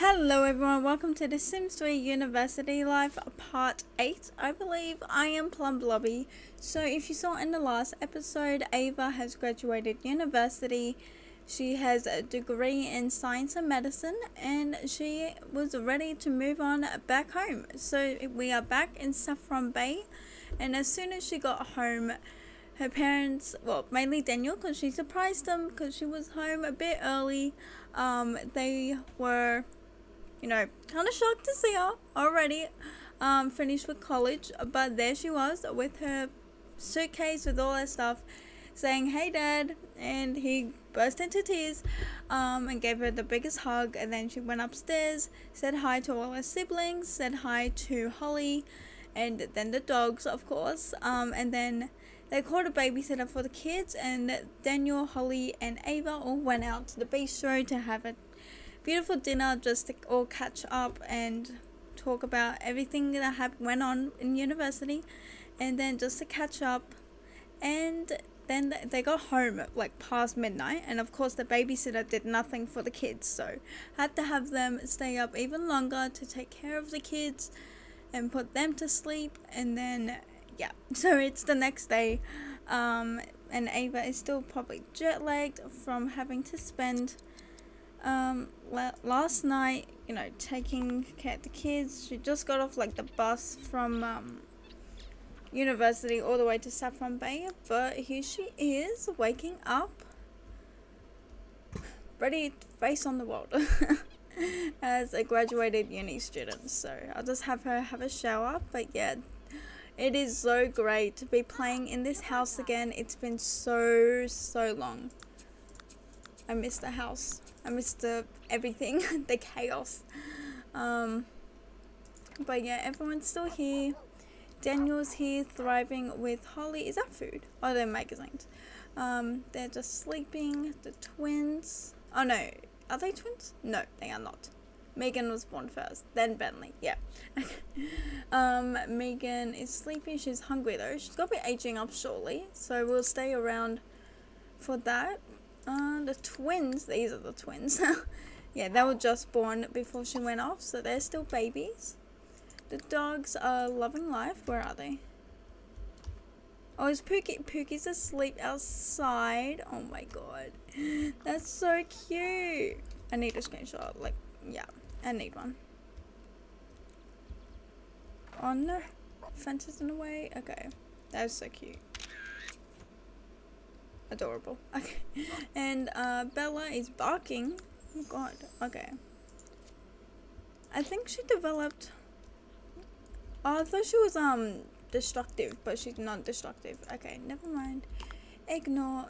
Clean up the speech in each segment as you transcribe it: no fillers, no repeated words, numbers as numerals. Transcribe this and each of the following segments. Hello everyone, welcome to The Sims 3 University Life Part 8. I believe I am Plum Blobby. So if you saw in the last episode, Ava has graduated university. She has a degree in science and medicine and she was ready to move on back home. So we are back in Saffron Bay, and as soon as she got home, her parents, well, mainly Daniel, because she surprised them because she was home a bit early. They were, you know, kind of shocked to see her already finished with college, but there she was with her suitcase with all her stuff, saying, "Hey Dad," and he burst into tears and gave her the biggest hug. And then she went upstairs, said hi to all her siblings, said hi to Holly, and then the dogs, of course, and then they called a babysitter for the kids, and Daniel, Holly and Ava all went out to the bistro to have a beautiful dinner, just to all catch up and talk about everything that went on in university, and then just to catch up. And then they got home at like past midnight, and of course the babysitter did nothing for the kids, so had to have them stay up even longer to take care of the kids and put them to sleep. And then yeah, so it's the next day, and Ava is still probably jet-lagged from having to spend last night, you know, taking care of the kids. She just got off like the bus from university all the way to Saffron Bay, but here she is waking up ready to face on the world as a graduated uni student. So I'll just have her have a shower. But yeah, it is so great to be playing in this house again. It's been so long. I miss the house. I miss the everything, the chaos. But yeah, everyone's still here. Daniel's here thriving with Holly. Is that food? Oh, they're magazines. They're just sleeping. The twins. Oh no, are they twins? No, they are not. Meegan was born first, then Bentley. Yeah. Meegan is sleepy. She's hungry though. She's got to be aging up shortly, so we'll stay around for that. The twins, these are the twins. Yeah, they were just born before she went off, so they're still babies. The dogs are loving life. Where are they? Oh, it's Pookie. Pookie's asleep outside. Oh my god, that's so cute. I need a screenshot. Like, yeah, I need one. Oh no, fence is in the way. Okay, that was so cute. Adorable. Okay, and Bella is barking. Oh god. Okay, I think she developed, oh, I thought she was destructive, but she's not destructive. Okay, never mind, ignore.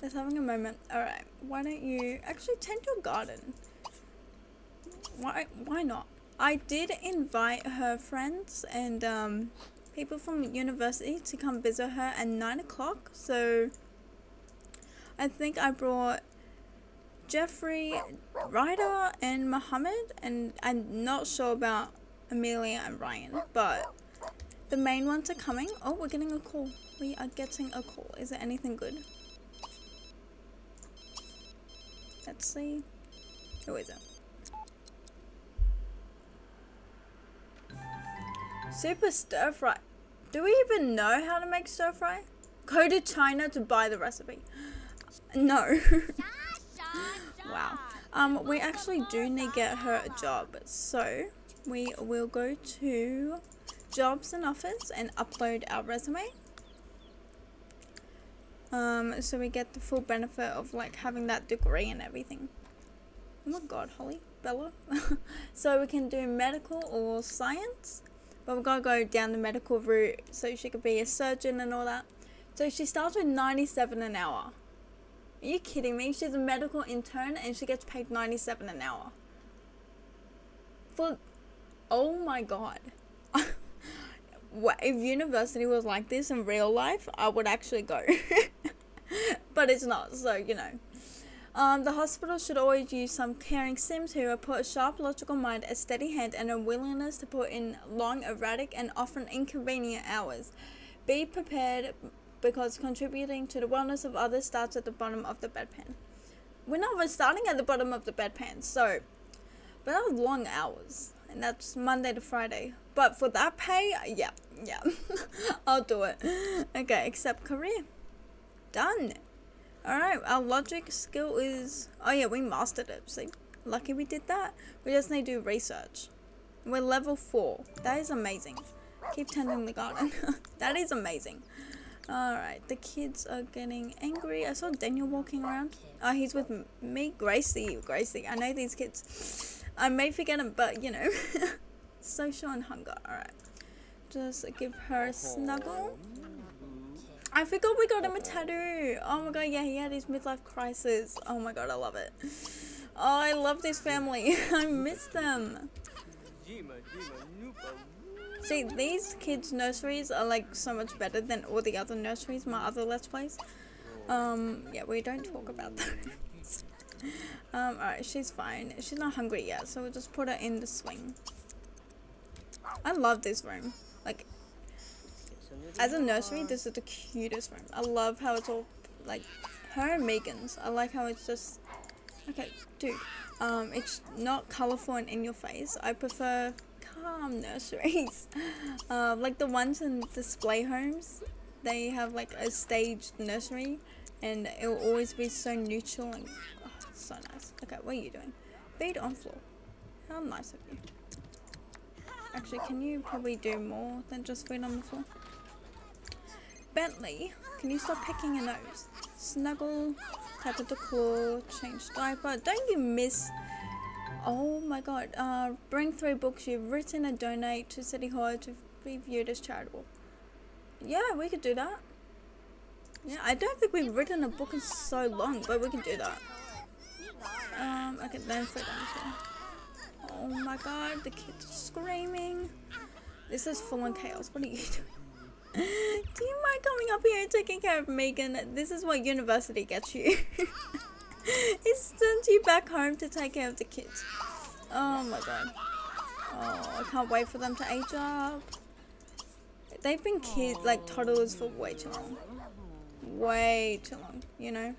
Let's having a moment. All right, why don't you actually tend your garden? Why not? I did invite her friends and people from university to come visit her at 9 o'clock. So I think I brought Jeffrey Ryder and Muhammad, and I'm not sure about Amelia and Ryan, but the main ones are coming. Oh, we're getting a call. We are getting a call. Is there anything good? Let's see. Who is it? Super stir fry. Do we even know how to make stir fry? Go to China to buy the recipe. No. Wow. We actually do need to get her a job. So we will go to jobs and offers and upload our resume. So we get the full benefit of like having that degree and everything. Oh my god, Holly, Bella. So we can do medical or science, but we've got to go down the medical route so she could be a surgeon and all that. So she starts with 97 an hour. Are you kidding me? She's a medical intern and she gets paid 97 an hour. For, oh my god. If university was like this in real life, I would actually go. But it's not, so you know. The hospital should always use some caring Sims who have put a sharp logical mind, a steady hand and a willingness to put in long, erratic and often inconvenient hours. Be prepared, because contributing to the wellness of others starts at the bottom of the bedpan. We're not even starting at the bottom of the bedpan, so But that was long hours, and that's Monday to Friday. But for that pay, yeah, I'll do it. Okay, accept career. Done. Alright, our logic skill is... Oh yeah, we mastered it. See, lucky we did that. We just need to do research. We're level 4. That is amazing. Keep tending the garden. That is amazing. Alright, the kids are getting angry. I saw Daniel walking around. Oh, he's with me. Gracie. I know these kids. I may forget him, but you know. Social and hunger. Alright. Just give her a snuggle. I forgot we got him a tattoo. Oh my god, yeah, he had his midlife crisis. Oh my god, I love it. Oh, I love this family. I miss them. See, these kids' nurseries are like so much better than all the other nurseries, my other Let's Plays. Yeah, we don't talk about those. Alright, she's fine. She's not hungry yet, so we'll just put her in the swing. I love this room. Like, as a nursery, this is the cutest room. I love how it's all, like, her and Meegan's. I like how it's just... Okay, dude. It's not colourful and in your face. I prefer... nurseries, like the ones in display homes, they have like a staged nursery and it will always be so neutral and oh, it's so nice. Okay, what are you doing? Feed on floor. How nice of you. Actually, can you probably do more than just feed on the floor? Bentley, can you stop picking your nose? Snuggle, tap at the claw, change diaper. Don't you miss... Oh my god, bring 3 books you've written and donate to City Hall to be viewed as charitable. Yeah, we could do that. Yeah, I don't think we've written a book in so long, but we can do that. Okay, then for them. Oh my god, the kids are screaming. This is full on chaos. What are you doing? Do you mind coming up here and taking care of Meegan? This is what university gets you. It sends you back home to take care of the kids. Oh my god. Oh, I can't wait for them to age up. They've been kids, like toddlers, for way too long. Way too long, you know.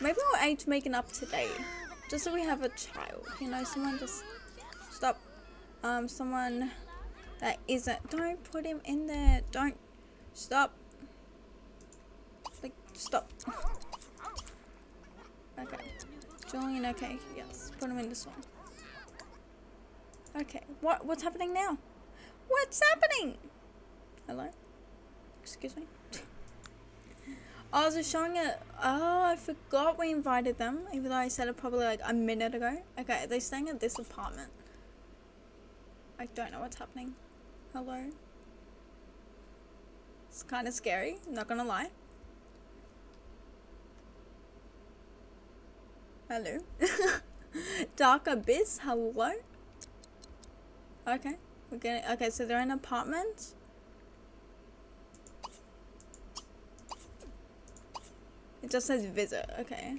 Maybe we'll age Meegan up today. Just so we have a child, you know, someone just... Stop. Someone that isn't... Don't put him in there. Don't. Stop. Stop. Okay. Julian, okay. Yes. Put him in this one. Okay. What's happening now? What's happening? Hello? Excuse me? I was just showing it. Oh, I forgot we invited them. Even though I said it probably like a minute ago. Okay. They're staying at this apartment. I don't know what's happening. Hello? It's kind of scary. Not gonna lie. Hello. Dark abyss, hello. Okay, we're getting, okay, so they're in apartments. It just says visit, okay.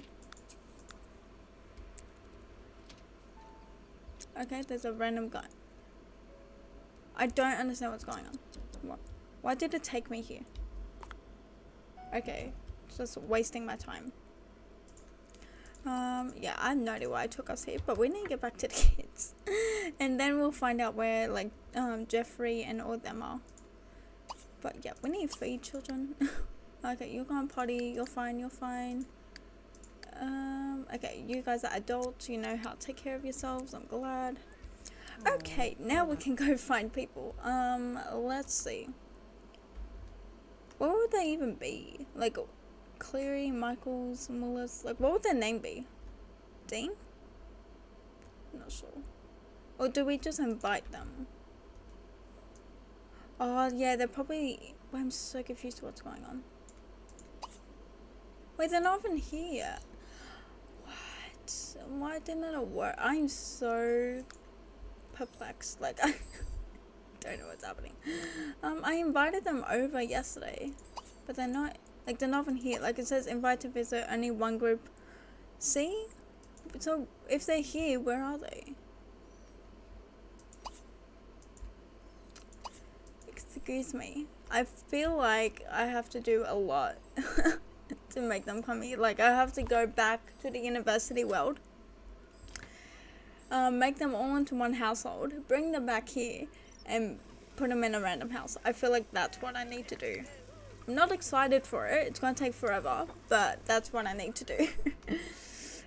Okay, there's a random guy. I don't understand what's going on. What? Why did it take me here? Okay, it's just wasting my time. Yeah, I have no idea why I took us here, but we need to get back to the kids. And then we'll find out where, like, Jeffrey and all them are. But, yeah, we need to feed children. Okay, you're going potty. You're fine. You're fine. Okay, you guys are adults. You know how to take care of yourselves. I'm glad. Okay, now we can go find people. Let's see. Where would they even be? Like... Cleary, Michaels, Mullis, like what would their name be? Dean? I'm not sure. Or do we just invite them? Oh yeah, they're probably... Well, I'm so confused what's going on. Wait, they're not even here. What? Why didn't it work? I'm so perplexed. Like, I don't know what's happening. I invited them over yesterday, but they're not... Like, they're not even here. Like, it says invite to visit, only one group. See? So, if they're here, where are they? Excuse me. I feel like I have to do a lot to make them come here. Like, I have to go back to the university world. Make them all into one household. Bring them back here and put them in a random house. I feel like that's what I need to do. I'm not excited for it. It's going to take forever, but that's what I need to do.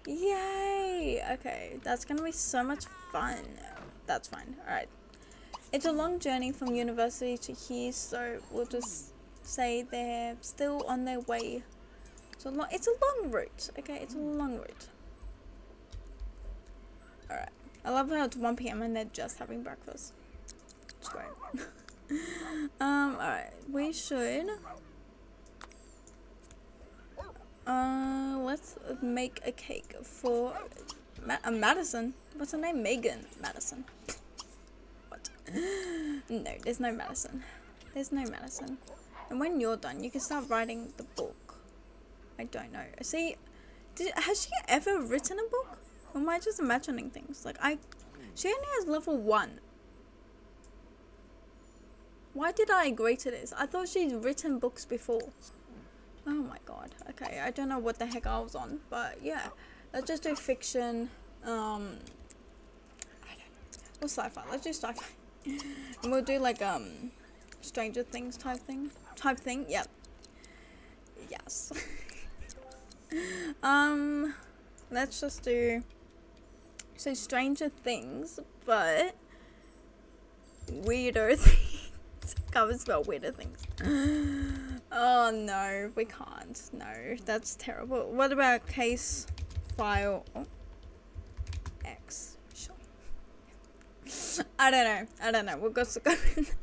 Yay! Okay, that's going to be so much fun. That's fine. Alright. It's a long journey from university to here, so we'll just say they're still on their way. It's a long route. Okay, it's a long route. Alright. I love how it's 1 p.m. and they're just having breakfast. It's great. Alright. We should... let's make a cake for Madison. What's her name? Meegan. Madison. What? No, there's no Madison. There's no Madison. And when you're done, you can start writing the book. I don't know. See, has she ever written a book? Or am I just imagining things? Like, she only has level 1. Why did I agree to this? I thought she'd written books before. Oh my god. Okay, I don't know what the heck I was on, but yeah. Let's just do fiction. I don't know. Or sci-fi. Let's do sci-fi. And we'll do like Stranger Things type thing. Yep. Yes. Let's just do Stranger Things, but weirder things. I can't spell weirder things. Oh no, we can't. No, that's terrible. What about Case File X? Sure. I don't know. We'll go to go with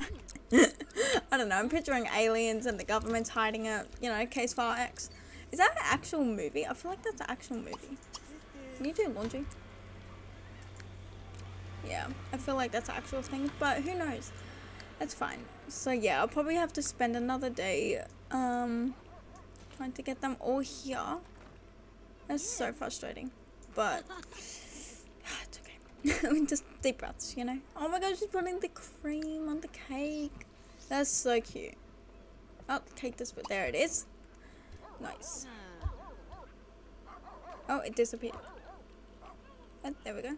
that. I don't know. I'm picturing aliens and the government's hiding a, you know, Case File X. Is that an actual movie? I feel like that's an actual movie. Can you do laundry? Yeah, I feel like that's an actual thing, but who knows? That's fine. So yeah, I'll probably have to spend another day trying to get them all here. That's so frustrating, but it's okay. I mean, just deep breaths, you know. Oh my god, she's putting the cream on the cake. That's so cute. Oh, the cake just, but there it is. Nice. Oh, it disappeared. Oh, there we go.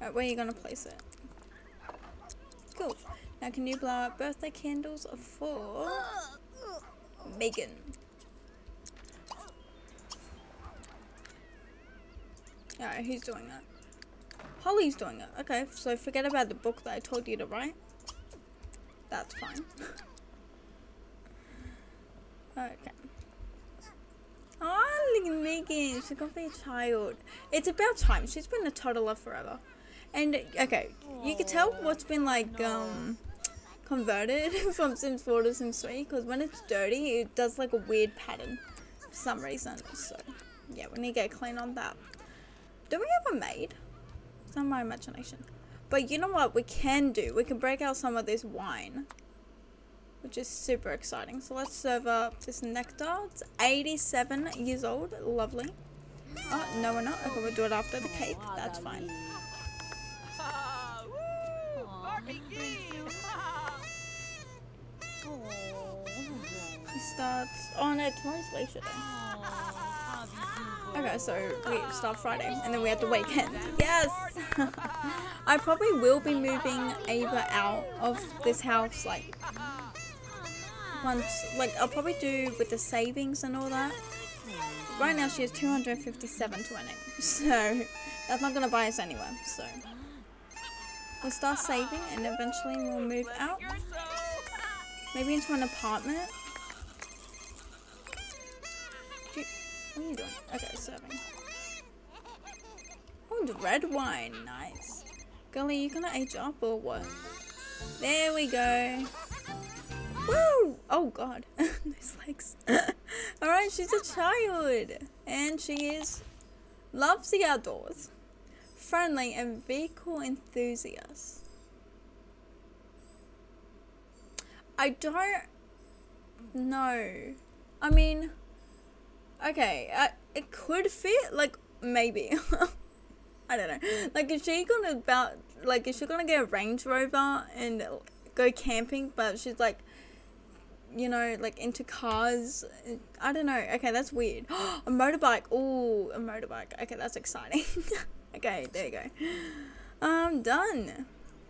Alright, where are you gonna place it? Cool. Now can you blow out birthday candles for Meegan? Alright, who's doing that? Holly's doing it. Okay, so forget about the book that I told you to write. That's fine. Okay. Oh, look at Meegan. She's gonna be a child. It's about time. She's been a toddler forever. And, okay, you can tell what's been, like, converted from Sims 4 to Sims 3. Because when it's dirty, it does, like, a weird pattern for some reason. So, yeah, we need to get clean on that. Do we have a maid? It's not my imagination. But you know what we can do? We can break out some of this wine. Which is super exciting. So, let's serve up this nectar. It's 87 years old. Lovely. Oh, no, we're not. Okay, we'll do it after the cake. That's fine. He starts on it tomorrow's later. Okay, so we start Friday and then we have the weekend. Yes! I probably will be moving Ava out of this house, like, once, like, I'll probably do with the savings and all that. Right now she has 257 to her name, so that's not gonna buy us anywhere, so. We'll start saving and eventually we'll move out. Maybe into an apartment. What are you doing? Okay, serving. Oh, the red wine. Nice. Girlie, you gonna age up or what? There we go. Woo! Oh, God. Those legs. Alright, she's a child. And she loves the outdoors. Friendly and vehicle enthusiast. I don't know. I mean, okay, it could fit, like, maybe. I don't know. Like, is she gonna get a Range Rover and go camping? But she's like, you know, like into cars. I don't know. Okay, that's weird. A motorbike. Ooh, a motorbike. Okay, that's exciting. Okay, there you go. Done.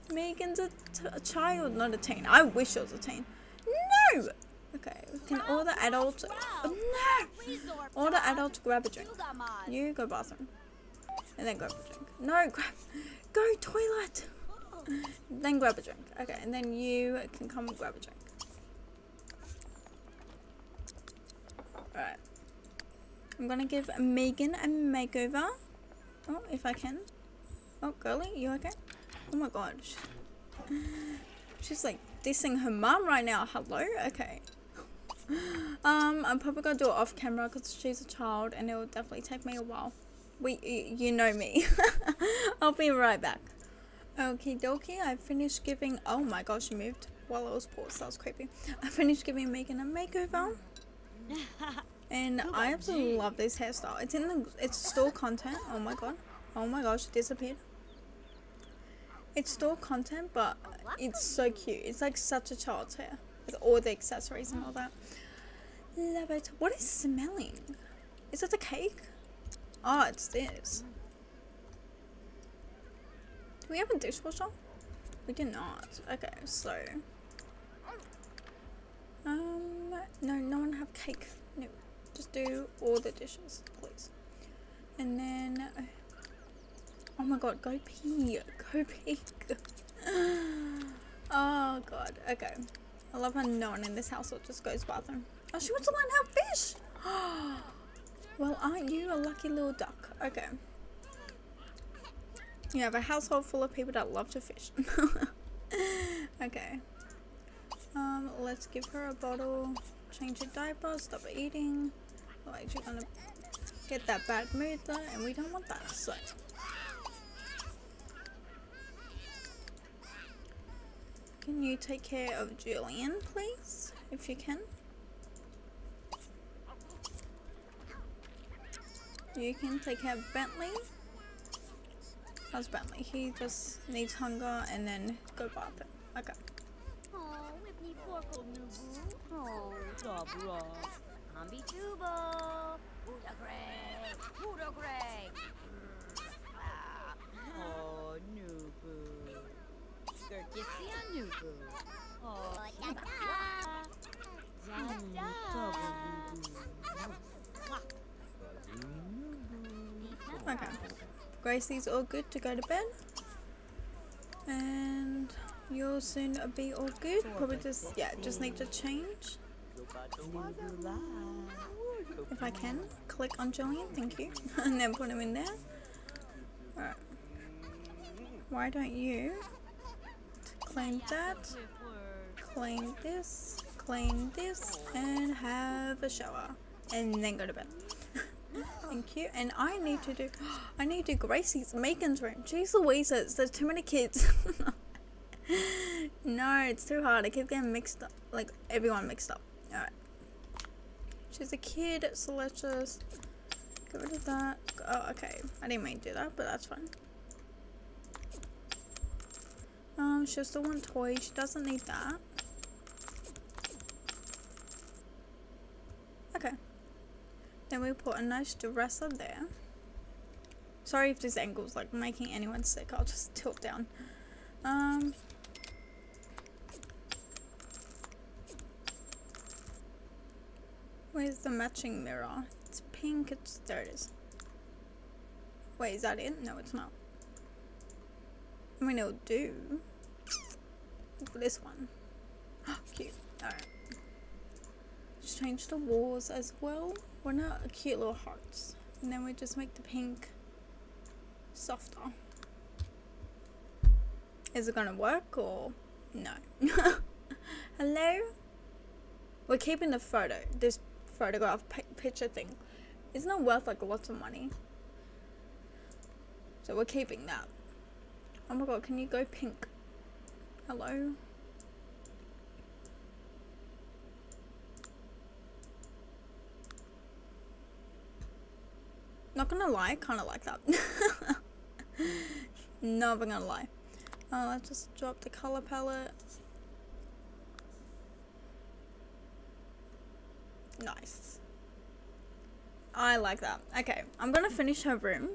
Meegan's a child, not a teen. I wish I was a teen. No! Okay, can all the adults... Oh, no! All the adults grab a drink. You go bathroom. And then grab a drink. No, grab... Go toilet! Then grab a drink. Okay, and then you can come and grab a drink. Alright. I'm gonna give Meegan a makeover. Oh, if I can. Oh, girly, you okay? Oh my god. She's like dissing her mum right now. Hello? Okay. I'm probably gonna do it off camera because she's a child and it will definitely take me a while. You know me. I'll be right back. Okie dokie, I finished giving... Oh my gosh, she moved while I was paused. That was creepy. I finished giving Meegan a makeover. And I absolutely love this hairstyle. It's in the... It's store content. Oh my god. Oh my gosh, it disappeared. It's store content, but it's so cute. It's like such a child's hair. With all the accessories and all that. Love it. What is smelling? Is it the cake? Oh, it's this. Do we have a dishwasher? We do not. Okay, so... no, no one have cake. No, just do all the dishes, please. And then... Oh my god, go pee. Go pee. Oh god, okay. I love how no one in this household just goes bathroom. Oh, she wants to learn how to fish! Well, aren't you a lucky little duck? Okay. You have a household full of people that love to fish. Okay. Let's give her a bottle. Change her diaper. Stop eating. Like, she's gonna get that bad mood though, and we don't want that. So. Can you take care of Julian, please? If you can. You can take care of Bentley. How's Bentley? He just needs hunger and then go bath him. Okay. Okay. Gracie's all good to go to bed, and you'll soon be all good. Probably just, yeah, just need to change. If I can, click on Julian, thank you, and then put him in there. Alright. Why don't you clean that, clean this, and have a shower, and then go to bed. Thank you. And I need to do Gracie's, Meegan's room. Jeez Louise, there's too many kids. No, it's too hard. I keep getting mixed up, like everyone mixed up. Alright. She's a kid, so let's just get rid of that. Oh, okay. I didn't mean to do that, but that's fine. She still wants toys. She doesn't need that. Okay. Then we put a nice dresser there. Sorry if this angle's like making anyone sick. I'll just tilt down. Where's the matching mirror? It's pink. There it is. Wait, is that it? No, it's not. I mean, it'll do. This one. Cute. Alright. Just change the walls as well. We're not cute little hearts, and then we just make the pink softer. Is it gonna work or no? Hello. We're keeping the photo, this photograph picture thing. It's not worth like lots of money, so we're keeping that. Oh my god, can you go pink? Hello. Not gonna lie, kind of like that. Not gonna lie. Let's just drop the color palette. Nice. I like that. Okay, I'm gonna finish her room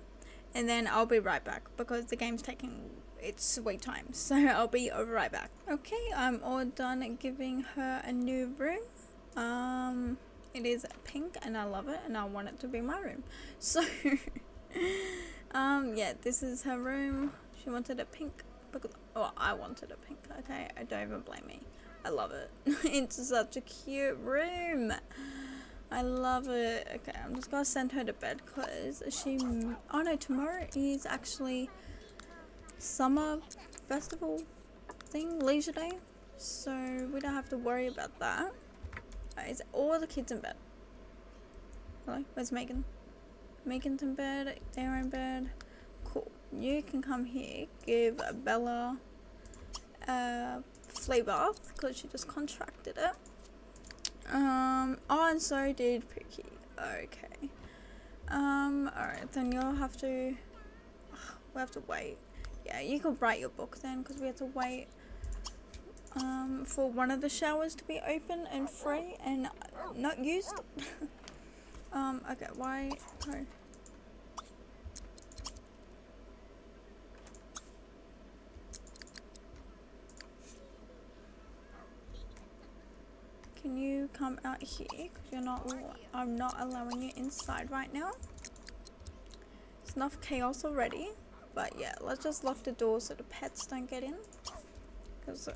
and then I'll be right back because the game's taking its sweet time, so I'll be right back. Okay, I'm all done giving her a new room. It is pink and I love it and I want it to be my room, so yeah, this is her room. She wanted it pink because, oh, I wanted it pink. Okay, I don't even blame me. I love it. It's such a cute room. I love it. Okay, I'm just gonna send her to bed because she, oh no, tomorrow is actually summer festival thing, leisure day, so we don't have to worry about that. Is all the kids in bed? Hello, where's Meegan? Meegan's in bed, they're in bed. Cool, you can come here, give Bella a flea bath because she just contracted it. Oh, and so did Pookie. Okay. Alright, then you'll have to, we have to wait. Yeah, you can write your book then because we have to wait for one of the showers to be open and free and not used. Okay, why? Oh. Can you come out here? Because you're not, I'm not allowing you inside right now. It's enough chaos already. But yeah, let's just lock the door so the pets don't get in. Because I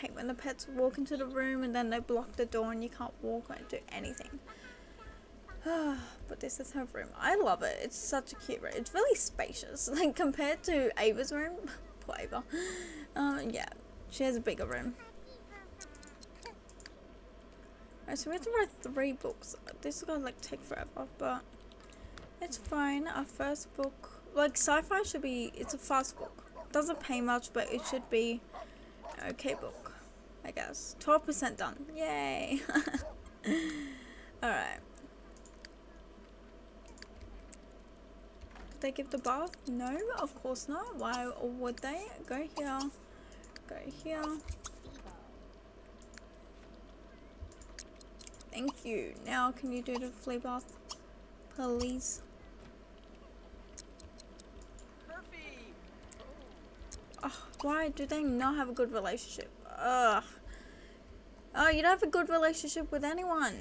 hate when the pets walk into the room and then they block the door and you can't walk or do anything. But this is her room. I love it. It's such a cute room. It's really spacious. Like compared to Ava's room. Poor Ava. Yeah, she has a bigger room. Alright, so we have to write 3 books. This is gonna like take forever, but it's fine. Our first book, like sci-fi, should be, it's a fast book. Doesn't pay much, but it should be an okay book, I guess. 12% done. Yay! Alright. Did they give the bath? No, of course not. Why would they? Go here. Go here. Thank you. Now can you do the flea bath, please? Oh, why do they not have a good relationship? Ugh. Oh, you don't have a good relationship with anyone.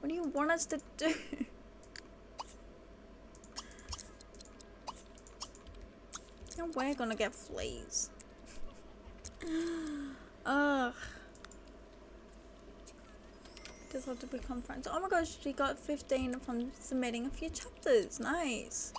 What do you want us to do? Now we're gonna get fleas. Ugh. Just have to become friends. Oh my gosh, she got 15 from submitting a few chapters. Nice.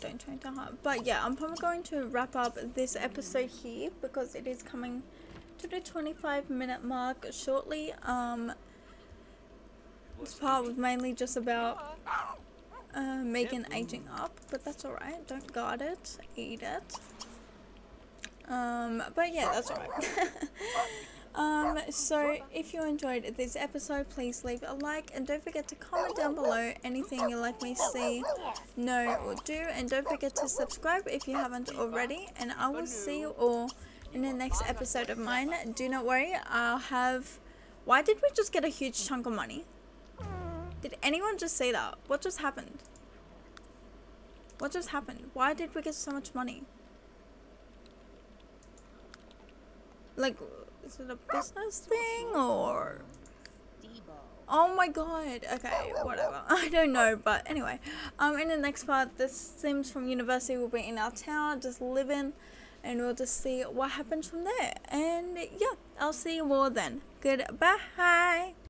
Don't change that hard. But yeah, I'm probably going to wrap up this episode here because it is coming to the 25-minute mark shortly. This part was mainly just about Meegan aging up, but that's alright. Don't guard it, eat it. But yeah, that's alright. So if you enjoyed this episode, please leave a like and don't forget to comment down below anything you'd like me to see, know, or do, and don't forget to subscribe if you haven't already, and I will see you all in the next episode of mine. Do not worry, I'll have, why did we just get a huge chunk of money? Did anyone just say that? What just happened? What just happened? Why did we get so much money? Like, is it a business thing or? Oh my god. Okay, whatever. I don't know, but anyway. In the next part, the Sims from university will be in our town, just living, and we'll just see what happens from there. And yeah, I'll see you all then. Goodbye.